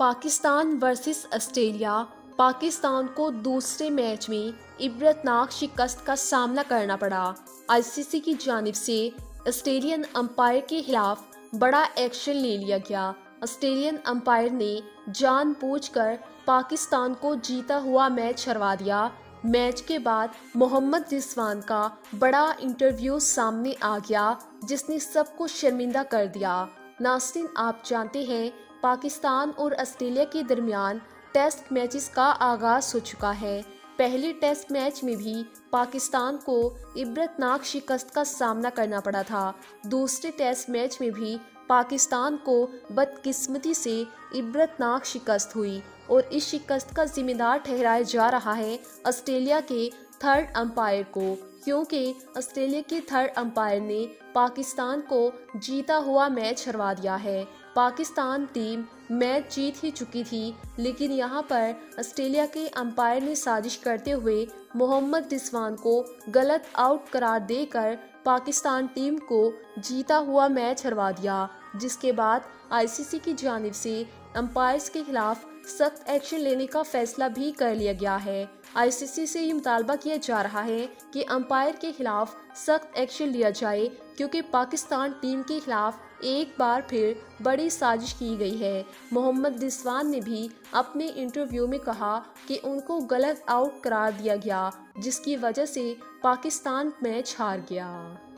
Pakistan versus Australia. Pakistan को दूसरे match में इबरतनाक शिकस्त का सामना करना पड़ा। आईसीसी की जानिब से ऑस्ट्रेलियन अंपायर के खिलाफ बड़ा एक्शन ले लिया गया। ऑस्ट्रेलियन अंपायर ने जानबूझकर पाकिस्तान को जीता हुआ मैच हरवा दिया। मैच के बाद मोहम्मद रिजवान का बड़ा इंटरव्यू सामने आ गया जिसने सबको शर्मिंदा कर दिया। नास्तिन, आप जानते हैं पाकिस्तान और ऑस्ट्रेलिया के दरमियान टेस्ट मैचेस का आगाज़ हो चुका है। पहले टेस्ट मैच में भी पाकिस्तान को इबरतनाक शिकस्त का सामना करना पड़ा था। दूसरे टेस्ट मैच में भी पाकिस्तान को बदकिस्मती से इबरतनाक शिकस्त हुई और इस शिकस्त का जिम्मेदार ठहराया जा रहा है ऑस्ट्रेलिया के थर्ड अंपायर को, क्योंकि ऑस्ट्रेलिया के थर्ड अंपायर ने पाकिस्तान को जीता हुआ मैच हरवा दिया है। पाकिस्तान टीम मैच जीत ही चुकी थी, लेकिन यहाँ पर ऑस्ट्रेलिया के अंपायर ने साजिश करते हुए मोहम्मद रिजवान को गलत आउट करार देकर पाकिस्तान टीम को जीता हुआ मैच हरवा दिया, जिसके बाद आईसीसी की जानिब से अंपायर्स के खिलाफ सख्त एक्शन लेने का फैसला भी कर लिया गया है। आईसीसी से ये मुतालबा किया जा रहा है कि अंपायर के खिलाफ सख्त एक्शन लिया जाए, क्योंकि पाकिस्तान टीम के खिलाफ एक बार फिर बड़ी साजिश की गई है। मोहम्मद रिजवान ने भी अपने इंटरव्यू में कहा कि उनको गलत आउट करार दिया गया, जिसकी वजह से पाकिस्तान मैच हार गया।